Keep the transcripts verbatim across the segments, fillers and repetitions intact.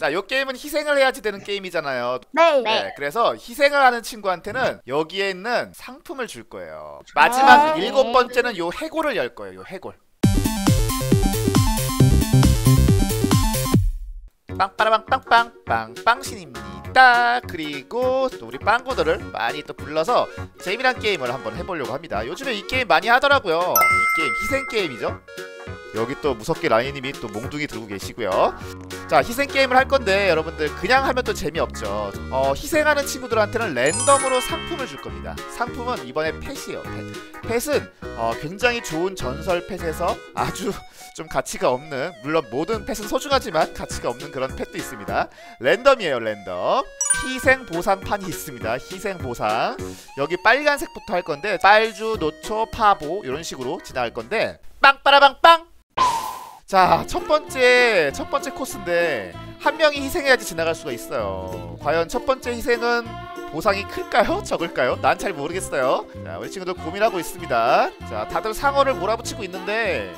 자, 요 게임은 희생을 해야지 되는 게임이잖아요. 네. 네. 그래서 희생을 하는 친구한테는 여기에 있는 상품을 줄 거예요. 마지막 네. 일곱 번째는 요 해골을 열 거예요. 요 해골. 빵빠라빵 빵빵 빵 빵신입니다. 그리고 또 우리 빵구들을 많이 또 불러서 재미난 게임을 한번 해보려고 합니다. 요즘에 이 게임 많이 하더라고요. 이 게임 희생 게임이죠. 여기 또 무섭게 라인님이 또 몽둥이 들고 계시고요. 자, 희생 게임을 할 건데 여러분들 그냥 하면 또 재미없죠. 어, 희생하는 친구들한테는 랜덤으로 상품을 줄 겁니다. 상품은 이번에 펫이에요. 펫. 펫은 어, 굉장히 좋은 전설 펫에서 아주 좀 가치가 없는, 물론 모든 펫은 소중하지만 가치가 없는 그런 펫도 있습니다. 랜덤이에요, 랜덤. 희생 보상판이 있습니다. 희생 보상. 여기 빨간색부터 할 건데 빨주, 노초, 파보 이런 식으로 지나갈 건데 빵빠라빵빵. 자, 첫 번째 첫 번째 코스인데 한 명이 희생해야지 지나갈 수가 있어요. 과연 첫 번째 희생은 보상이 클까요? 적을까요? 난 잘 모르겠어요. 자, 우리 친구들 고민하고 있습니다. 자, 다들 상어를 몰아붙이고 있는데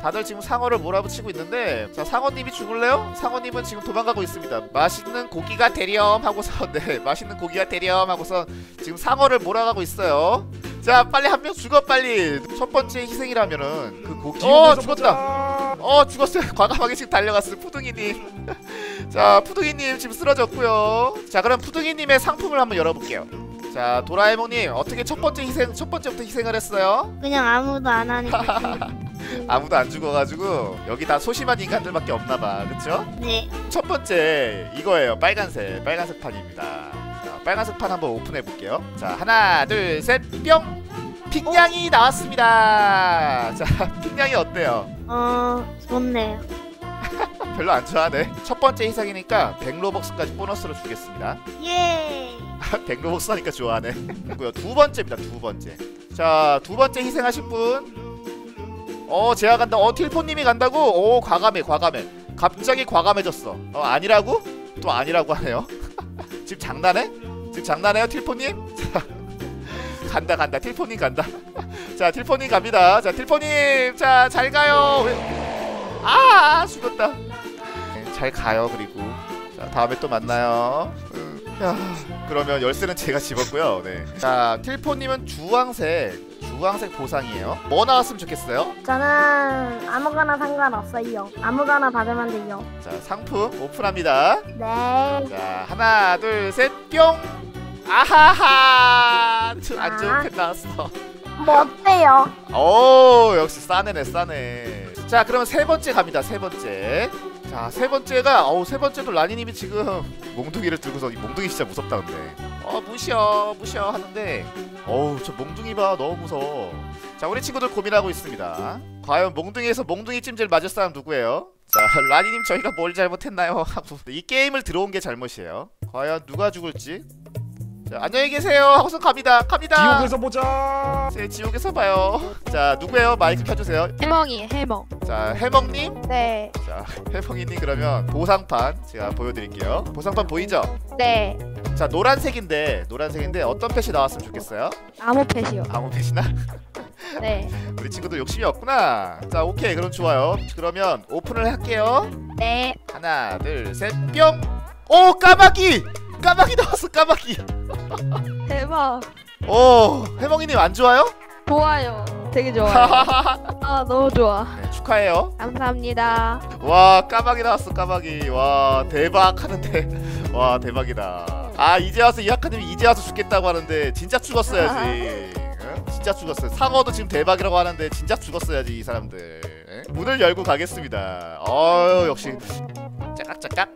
다들 지금 상어를 몰아붙이고 있는데 자, 상어님이 죽을래요? 상어님은 지금 도망가고 있습니다. 맛있는 고기가 되렴 하고서 네, 맛있는 고기가 되렴 하고서 지금 상어를 몰아가고 있어요. 자, 빨리 한 명 죽어 빨리. 첫 번째 희생이라면은 그 고기. 어, 죽었다. 어, 죽었어요. 과감하게 지금 달려갔어요, 푸둥이님. 자, 푸둥이님 지금 쓰러졌고요. 자, 그럼 푸둥이님의 상품을 한번 열어볼게요. 자, 도라에몽님 어떻게 첫 번째 희생 첫 번째부터 희생을 했어요? 그냥 아무도 안 하니까. 아무도 안 죽어가지고 여기 다 소심한 인간들밖에 없나봐, 그쵸? 네. 첫 번째 이거예요. 빨간색 빨간색 판입니다. 자, 빨간색 판 한번 오픈해볼게요. 자, 하나 둘 셋 뿅! 핑냥이 나왔습니다. 자, 핑냥이 어때요? 어... 좋네요. 별로 안 좋아하네. 첫 번째 희생이니까 백 로벅스까지 보너스로 주겠습니다. 예! 백 로벅스 하니까 좋아하네. 두 번째입니다, 두 번째. 자, 두 번째 희생하신 분. 어, 제가 간다. 어, 틸포님이 간다고? 오, 과감해 과감해. 갑자기 과감해졌어. 어, 아니라고? 또 아니라고 하네요. 지금 장난해? 지금 장난해요, 틸포님? 자, 간다 간다. 틸포님 간다. 자, 틸포님 갑니다. 자, 틸포님 자, 잘 가요. 아, 죽었다. 네, 잘 가요. 그리고 자, 다음에 또 만나요. 야, 그러면 열쇠는 제가 집었고요. 네. 자, 틸포님은 주황색 주황색 보상이에요. 뭐 나왔으면 좋겠어요? 저는 아무거나 상관없어요. 아무거나 받으면 돼요. 자, 상품 오픈합니다. 네. 자, 하나 둘 셋 뿅. 아하하. 안 좋은 펜 나왔어. 뭐 어때요? 오, 역시 싸네네 싸네. 자, 그러면 세 번째 갑니다. 세 번째. 자, 세 번째가 어우 세 번째도 라니님이 지금 몽둥이를 들고서 이 몽둥이 진짜 무섭다 근데. 어, 무시여 무시여 하는데 어우 저 몽둥이 봐, 너무 무서워. 자, 우리 친구들 고민하고 있습니다. 과연 몽둥이에서 몽둥이 찜질 맞을 사람 누구예요? 자, 라니님 저희가 뭘 잘못했나요? 하고 이 게임을 들어온 게 잘못이에요. 과연 누가 죽을지. 자, 안녕히 계세요 하고서 갑니다. 갑니다. 지옥에서 보자. 제 지옥에서 봐요. 자, 누구예요? 마이크 켜주세요. 해멍이 해멍. 자, 해멍님. 네. 자, 해멍이님 그러면 보상판 제가 보여드릴게요. 보상판 보이죠? 네. 자, 노란색인데 노란색인데 어떤 펫이 나왔으면 좋겠어요? 아무 펫이요. 아무 펫이나? 네. 우리 친구들 욕심이 없구나. 자, 오케이. 그럼 좋아요. 그러면 오픈을 할게요. 네. 하나 둘 셋 뿅. 오, 까마귀. 까마귀 나왔어, 까마귀. 대박. 오, 해멍이님 안 좋아요? 좋아요. 되게 좋아요. 아, 너무 좋아. 네, 축하해요. 감사합니다. 와, 까마귀 나왔어, 까마귀. 와, 대박 하는데. 와, 대박이다. 아, 이제 와서 이 학과님이 이제 와서 죽겠다고 하는데 진짜 죽었어야지. 진짜 죽었어요. 상어도 지금 대박이라고 하는데 진짜 죽었어야지 이 사람들. 문을 열고 가겠습니다. 어유, 역시 짜깍짜깍.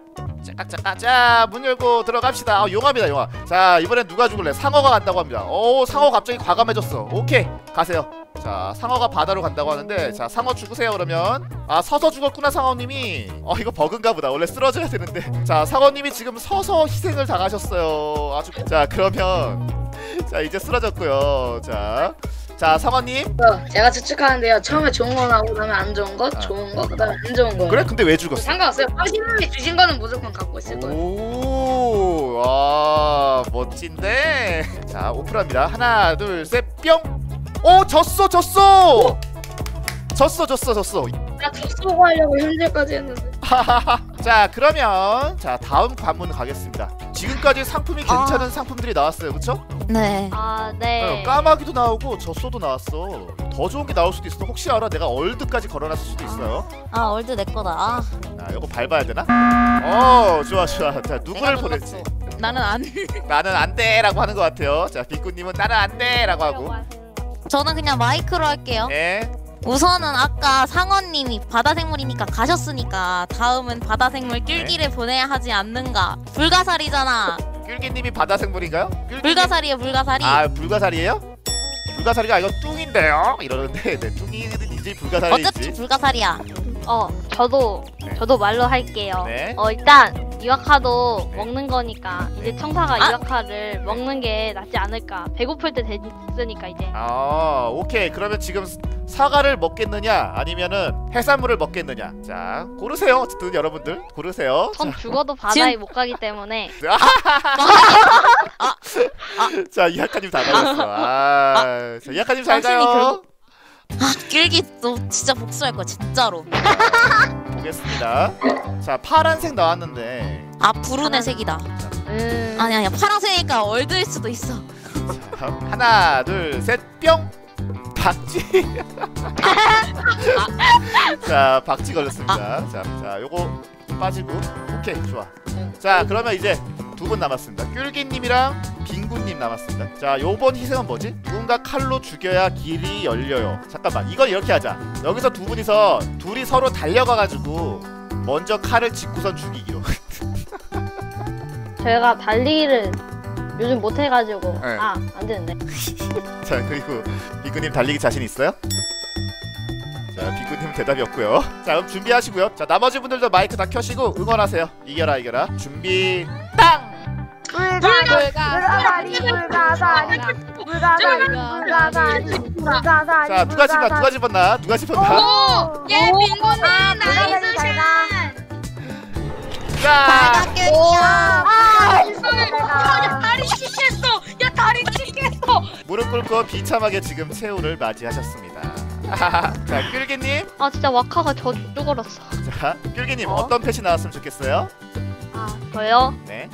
짜깍짜깍. 자, 문 열고 들어갑시다. 아, 용합니다 용합. 자, 이번엔 누가 죽을래? 상어가 간다고 합니다. 오, 상어 갑자기 과감해졌어. 오케이, 가세요. 자, 상어가 바다로 간다고 하는데 자, 상어 죽으세요 그러면. 아, 서서 죽었구나 상어님이. 어, 이거 버그인가 보다. 원래 쓰러져야 되는데. 자, 상어님이 지금 서서 희생을 당하셨어요. 아주. 자, 그러면 자, 이제 쓰러졌고요. 자, 자, 상어님. 어, 제가 추측하는데요. 처음에 좋은 거 나오고 그다음에 안 좋은 거, 아. 좋은 거, 그다음에 안 좋은 거. 그래? 근데 왜 죽었어? 상관없어요. 빵신님이 주신 거는 무조건 갖고 있을 거예요. 오, 와, 멋진데. 자, 오픈합니다. 하나, 둘, 셋, 뿅. 오, 졌어, 졌어. 오. 졌어, 졌어, 졌어. 나 졌어 하려고 현재까지 했는데. 자 그러면 자 다음 관문 가겠습니다. 지금까지 상품이 괜찮은 아. 상품들이 나왔어요, 그쵸? 네. 아 네. 네. 까마귀도 나오고 젖소도 나왔어. 더 좋은 게 나올 수도 있어. 혹시 알아? 내가 얼드까지 걸어놨을 수도 있어요. 아, 아 얼드 내 거다. 아. 아 요거 밟아야 되나? 어 좋아 좋아. 자 누구를 보낼지. 나는 안. 나는 안 돼라고 하는 것 같아요. 자 비꾸님은 나는 안 돼라고 하고. 저는 그냥 마이크로 할게요. 네. 우선은 아까 상원님이 바다생물이니까 가셨으니까 다음은 바다생물 낄기를 네. 보내야 하지 않는가. 불가사리잖아. 낄기님이 바다생물인가요? 낄기님? 불가사리에요 불가사리. 아 불가사리예요? 불가사리가 이거 뚱인데요? 이러는데 네, 뚱이든지 불가사리인지. 어차피 불가사리야. 어 저도 네. 저도 말로 할게요. 네. 어 일단 유아카도 네. 먹는 거니까 이제 네. 청사가 아? 유아카를 먹는 게 낫지 않을까. 배고플 때 됐으니까 이제. 아 오케이. 그러면 지금 사과를 먹겠느냐 아니면은 해산물을 먹겠느냐. 자 고르세요. 어쨌든 여러분들 고르세요. 전 죽어도 바다에 못 가기 때문에. 아! 자 이학카님 다 가셨어. 아, 아. 자 이학카님 잘 가요. 아 길기 너 진짜 복수할 거야 진짜로. 보겠습니다. 자 파란색 나왔는데 아 브룬의 파란... 색이다. 음... 아니 아니야 파란색이니까 얼드일 수도 있어. 자, 하나 둘 셋 뿅. 박쥐. 자 박쥐 걸렸습니다. 자, 자 요거 빠지고 오케이 좋아. 자 그러면 이제 두 분 남았습니다. 귤기님이랑 빙구님 남았습니다. 자 요번 희생은 뭐지? 누군가 칼로 죽여야 길이 열려요. 잠깐만 이건 이렇게 하자. 여기서 두 분이서 둘이 서로 달려가가지고 먼저 칼을 짚고선 죽이기로. 제가 달리기를 요즘 못해가지고 네. 아 안되는데. 자 그리고 빙구님 달리기 자신 있어요? 자 빙구님 대답이 없고요. 자 그럼 준비하시고요. 자 나머지 분들도 마이크 다 켜시고 응원하세요. 이겨라 이겨라. 준비 땅! 불가사리 불가사리 불가사리 불가사리 불가사리. 자 누가 집나 누가 집었나 누가 집었나. 예 빙고님 나이스 샷. 자 아 야 다리 찢겠어 야 다리 찢겠어. 무릎 꿇고 비참하게 지금 최후를 맞이하셨습니다. 자 귤기님 아 진짜 와카가 저 죽어렸어. 자 귤기님 어? 어떤 펫이 나왔으면 좋겠어요? 아 저요? 네.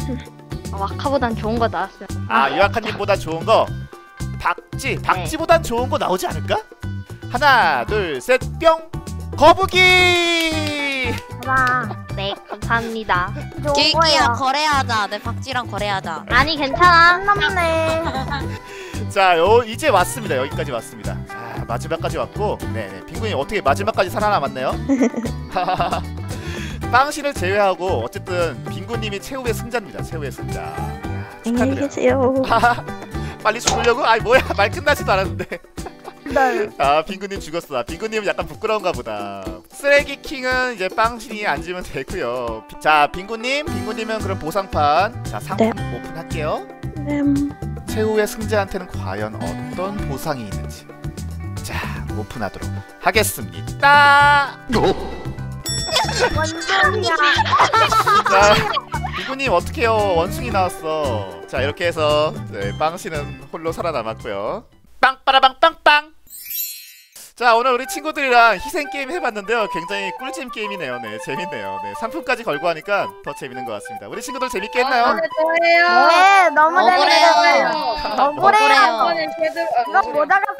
아, 와카보단 좋은 거 나왔어요. 아 유아카님보다 좋은 거? 박쥐! 박쥐보단 네. 좋은 거 나오지 않을까? 하나 둘 셋 뿅! 거북이! 와 네 감사합니다. 길기랑 거래하자. 내 박쥐랑 거래하자. 아니 괜찮아 한남네. 자 요, 이제 왔습니다. 여기까지 왔습니다. 자 마지막까지 왔고 네네 빙구님 어떻게 마지막까지 살아남았네요? 빵신을 제외하고 어쨌든 빙구님이 최후의 승자입니다. 최후의 승자. 야, 축하드려요. 계세요. 빨리 죽으려고? 아이 뭐야 말 끝나지도 않았는데. 아 빙구님 죽었어. 빙구님은 약간 부끄러운가 보다. 쓰레기킹은 이제 빵신이 앉으면 되고요. 자 빙구님 빙구님은 그럼 보상판 자 상품 네. 오픈할게요. 네. 최후의 승자한테는 과연 어떤 보상이 있는지 자 오픈하도록 하겠습니다. 원숭이야. 자, 빙구님 어떡해요. 원숭이 나왔어. 자 이렇게 해서 네, 빵신은 홀로 살아남았고요. 빵빠라빵빵빵. 자 오늘 우리 친구들이랑 희생게임 해봤는데요. 굉장히 꿀잼 게임이네요. 네 재밌네요. 네 상품까지 걸고 하니까 더 재밌는 것 같습니다. 우리 친구들 재밌게 했나요? 어, 네 너무 재밌었어요. 억울해요.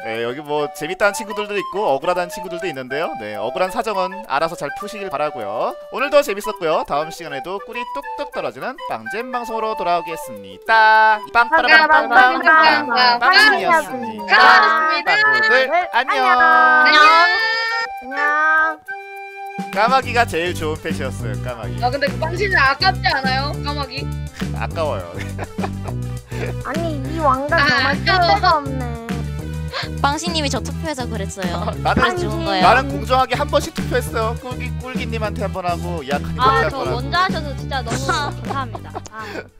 네 여기 뭐 재밌다는 친구들도 있고 억울하다는 친구들도 있는데요. 네 억울한 사정은 알아서 잘 푸시길 바라고요. 오늘도 재밌었고요. 다음 시간에도 꿀이 뚝뚝 떨어지는 빵잼 방송으로 돌아오겠습니다. 빵빠라빵빵빵빵 빵이었습니다. 친구들 안녕. 안녕. 안녕. 까마귀가 제일 좋은 펫이었어요. 까마귀. 아 근데 그 빵신은 아깝지 않아요? 까마귀? 아까워요. 아니 이 왕관 정말 끝대가 없네. 빵신님이 저 투표해서 그랬어요. 나는 좋은 거예요. 나는 공정하게 한 번씩 투표했어요. 꿀기 꿀기님한테 한 번 하고 약한님한테 한 번 하고. 아 저 먼저 하셔서 진짜 너무 감사합니다. 아.